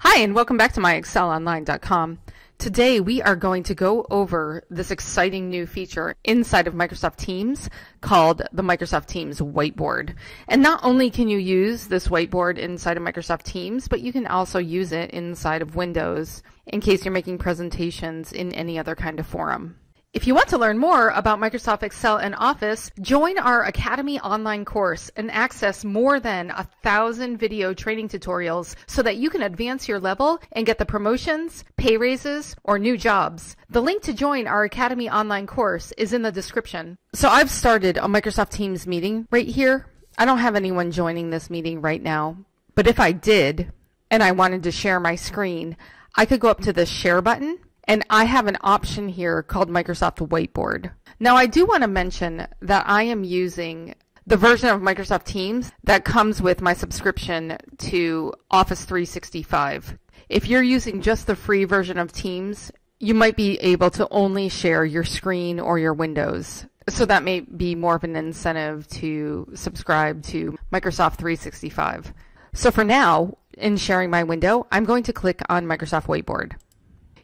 Hi, and welcome back to MyExcelOnline.com. Today we are going to go over this exciting new feature inside of Microsoft Teams called the Microsoft Teams Whiteboard. And not only can you use this whiteboard inside of Microsoft Teams, but you can also use it inside of Windows in case you're making presentations in any other kind of forum. If you want to learn more about Microsoft Excel and Office, join our Academy online course and access more than 1,000 video training tutorials so that you can advance your level and get the promotions, pay raises, or new jobs. The link to join our Academy online course is in the description. So I've started a Microsoft Teams meeting right here. I don't have anyone joining this meeting right now, but if I did and I wanted to share my screen, I could go up to the share button. And I have an option here called Microsoft Whiteboard. Now I do want to mention that I am using the version of Microsoft Teams that comes with my subscription to Office 365. If you're using just the free version of Teams, you might be able to only share your screen or your windows. So that may be more of an incentive to subscribe to Microsoft 365. So for now, in sharing my window, I'm going to click on Microsoft Whiteboard.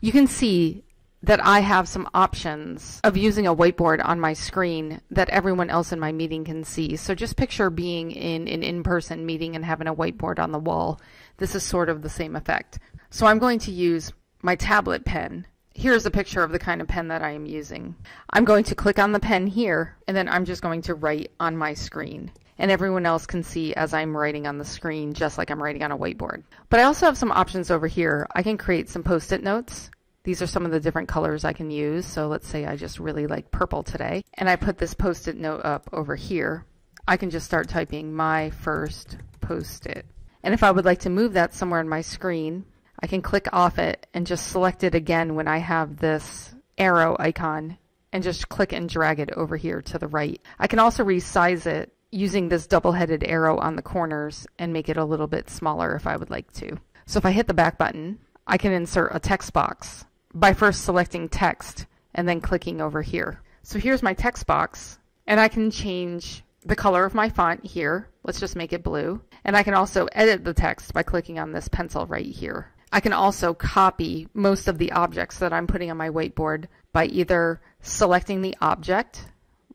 You can see that I have some options of using a whiteboard on my screen that everyone else in my meeting can see. So just picture being in an in-person meeting and having a whiteboard on the wall. This is sort of the same effect. So I'm going to use my tablet pen. Here's a picture of the kind of pen that I am using. I'm going to click on the pen here, and then I'm just going to write on my screen. And everyone else can see as I'm writing on the screen, just like I'm writing on a whiteboard. But I also have some options over here. I can create some post-it notes. These are some of the different colors I can use. So let's say I just really like purple today, and I put this post-it note up over here. I can just start typing my first post-it. And if I would like to move that somewhere on my screen, I can click off it and just select it again when I have this arrow icon and just click and drag it over here to the right. I can also resize it using this double-headed arrow on the corners and make it a little bit smaller if I would like to. So if I hit the back button, I can insert a text box by first selecting text and then clicking over here. So here's my text box, and I can change the color of my font here. Let's just make it blue. And I can also edit the text by clicking on this pencil right here. I can also copy most of the objects that I'm putting on my whiteboard by either selecting the object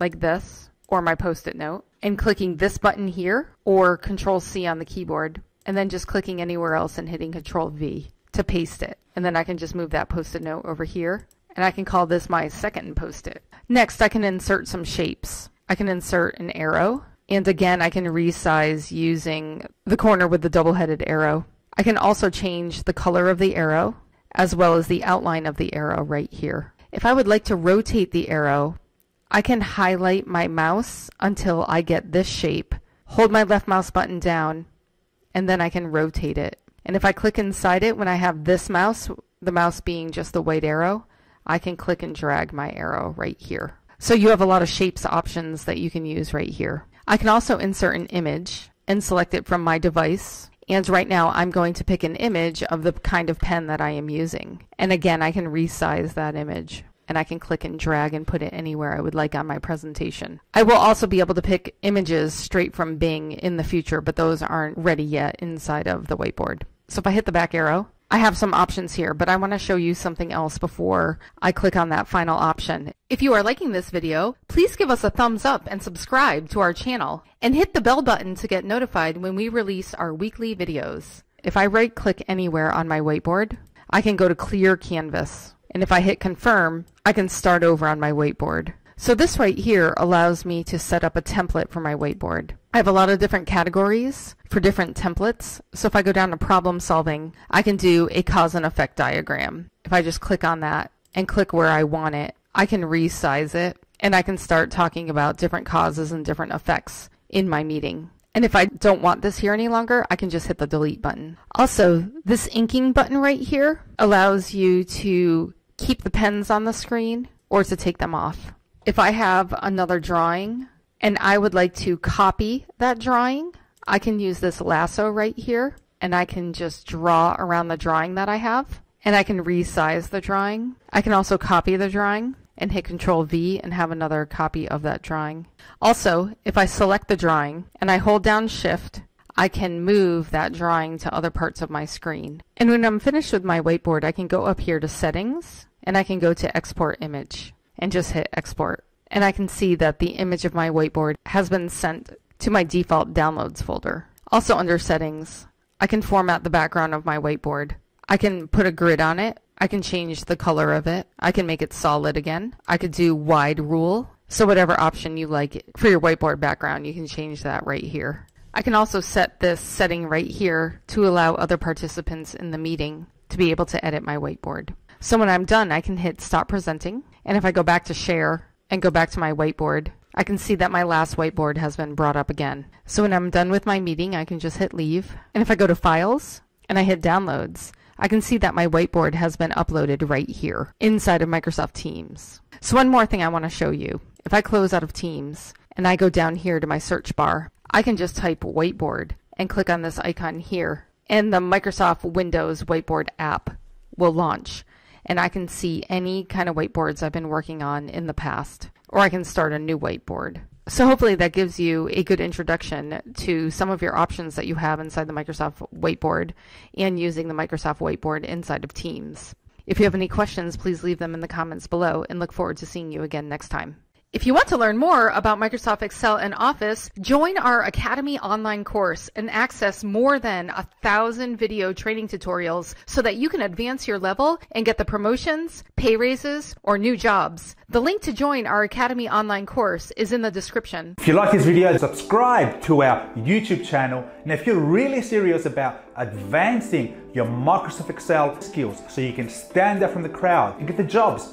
like this or my post-it note, and clicking this button here or Control-C on the keyboard, and then just clicking anywhere else and hitting Control-V to paste it. And then I can just move that post-it note over here, and I can call this my second post-it. Next, I can insert some shapes. I can insert an arrow, and again, I can resize using the corner with the double-headed arrow. I can also change the color of the arrow as well as the outline of the arrow right here. If I would like to rotate the arrow, I can highlight my mouse until I get this shape, hold my left mouse button down, and then I can rotate it. And if I click inside it when I have this mouse, the mouse being just the white arrow, I can click and drag my arrow right here. So you have a lot of shapes options that you can use right here. I can also insert an image and select it from my device. And right now I'm going to pick an image of the kind of pen that I am using. And again, I can resize that image. And I can click and drag and put it anywhere I would like on my presentation. I will also be able to pick images straight from Bing in the future, but those aren't ready yet inside of the whiteboard. So if I hit the back arrow, I have some options here, but I want to show you something else before I click on that final option. If you are liking this video, please give us a thumbs up and subscribe to our channel, and hit the bell button to get notified when we release our weekly videos. If I right-click anywhere on my whiteboard, I can go to Clear Canvas. And if I hit confirm, I can start over on my whiteboard. So this right here allows me to set up a template for my whiteboard. I have a lot of different categories for different templates. So if I go down to problem solving, I can do a cause and effect diagram. If I just click on that and click where I want it, I can resize it and I can start talking about different causes and different effects in my meeting. And if I don't want this here any longer, I can just hit the delete button. Also, this inking button right here allows you to keep the pens on the screen or to take them off. If I have another drawing and I would like to copy that drawing, I can use this lasso right here and I can just draw around the drawing that I have, and I can resize the drawing. I can also copy the drawing and hit Control-V and have another copy of that drawing. Also, if I select the drawing and I hold down Shift, I can move that drawing to other parts of my screen. And when I'm finished with my whiteboard, I can go up here to Settings, and I can go to Export Image and just hit Export. And I can see that the image of my whiteboard has been sent to my default downloads folder. Also under Settings, I can format the background of my whiteboard. I can put a grid on it. I can change the color of it. I can make it solid again. I could do wide rule. So whatever option you like for your whiteboard background, you can change that right here. I can also set this setting right here to allow other participants in the meeting to be able to edit my whiteboard. So when I'm done, I can hit Stop Presenting. And if I go back to Share and go back to my whiteboard, I can see that my last whiteboard has been brought up again. So when I'm done with my meeting, I can just hit Leave. And if I go to Files and I hit Downloads, I can see that my whiteboard has been uploaded right here inside of Microsoft Teams. So one more thing I want to show you. If I close out of Teams and I go down here to my search bar, I can just type whiteboard and click on this icon here, and the Microsoft Windows whiteboard app will launch, and I can see any kind of whiteboards I've been working on in the past, or I can start a new whiteboard. So hopefully that gives you a good introduction to some of your options that you have inside the Microsoft whiteboard and using the Microsoft whiteboard inside of Teams. If you have any questions, please leave them in the comments below, and look forward to seeing you again next time. If you want to learn more about Microsoft Excel and Office, join our Academy online course and access more than 1,000 video training tutorials so that you can advance your level and get the promotions, pay raises, or new jobs. The link to join our Academy online course is in the description. If you like this video, subscribe to our YouTube channel. And if you're really serious about advancing your Microsoft Excel skills so you can stand out from the crowd and get the jobs,